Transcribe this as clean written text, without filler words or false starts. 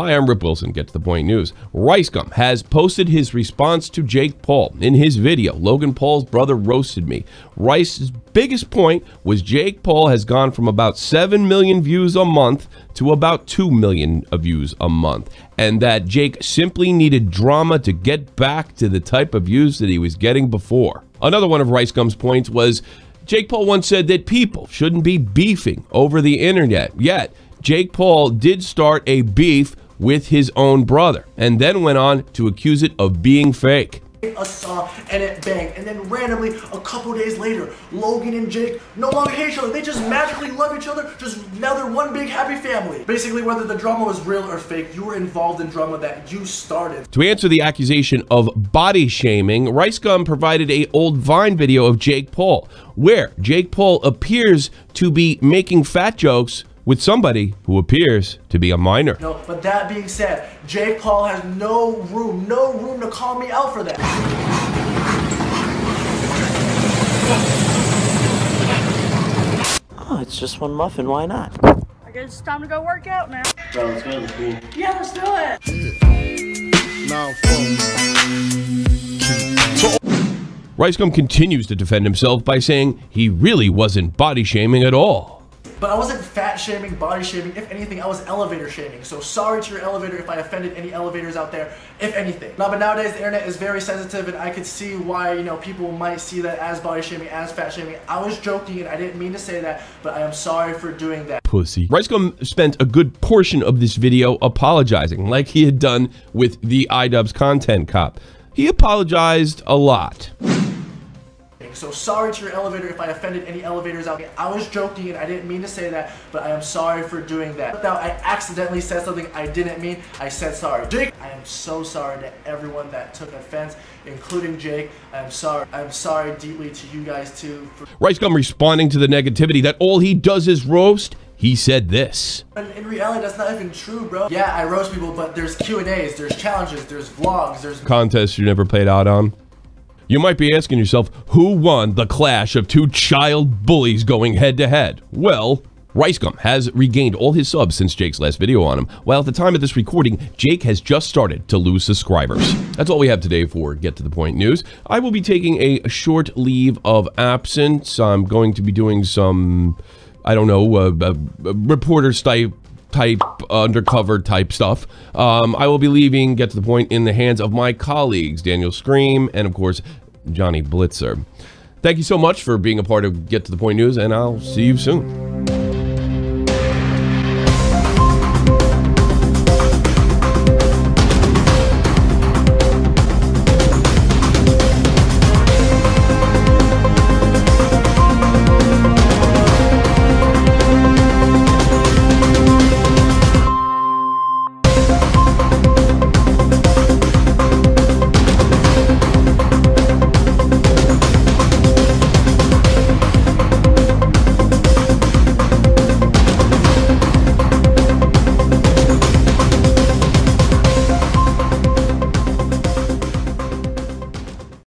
Hi, I'm Rip Wilson. Get to the point news. Ricegum has posted his response to Jake Paul. In his video, Logan Paul's brother roasted me. Rice's biggest point was Jake Paul has gone from about 7 million views a month to about 2 million views a month, and that Jake simply needed drama to get back to the type of views that he was getting before. Another one of Ricegum's points was Jake Paul once said that people shouldn't be beefing over the internet, yet Jake Paul did start a beef with his own brother and then went on to accuse it of being fake. A saw and it banged, and then randomly a couple days later Logan and Jake no longer hate each other. They just magically love each other. Just now they're one big happy family. Basically, whether the drama was real or fake, you were involved in drama that you started. To answer the accusation of body shaming, Ricegum provided an old Vine video of Jake Paul where Jake Paul appears to be making fat jokes with somebody who appears to be a minor. No, but that being said, Jake Paul has no room to call me out for that. Oh, it's just one muffin, why not? I guess it's time to go work out now. Bro, let's go to the pool. Yeah, let's do it. Yeah. Ricegum continues to defend himself by saying he really wasn't body shaming at all. But I wasn't fat shaming, body shaming. If anything, I was elevator shaming. So sorry to your elevator if I offended any elevators out there, if anything. Now, but nowadays, the internet is very sensitive, and I could see why, you know, people might see that as body shaming, as fat shaming. I was joking, and I didn't mean to say that, but I am sorry for doing that. Pussy. Ricegum spent a good portion of this video apologizing, like he had done with the iDubbbz content cop. He apologized a lot. So sorry to your elevator if I offended any elevators out there. I was joking and I didn't mean to say that, but I am sorry for doing that. Now, I accidentally said something I didn't mean. I said sorry. Jake, I am so sorry to everyone that took offense, including Jake. I'm sorry. I'm sorry deeply to you guys too. Ricegum responding to the negativity that all he does is roast. He said this. In reality, that's not even true, bro. Yeah, I roast people, but there's Q&As, there's challenges, there's vlogs, there's contests you never played out on. You might be asking yourself, who won the clash of two child bullies going head-to-head? Well, Ricegum has regained all his subs since Jake's last video on him, while at the time of this recording, Jake has just started to lose subscribers. That's all we have today for Get to the Point News. I will be taking a short leave of absence. I'm going to be doing some, I don't know, reporter type undercover type stuff. I will be leaving Get to the Point in the hands of my colleagues Daniel Scream and of course Johnny Blitzer. Thank you so much for being a part of Get to the Point News, and I'll see you soon.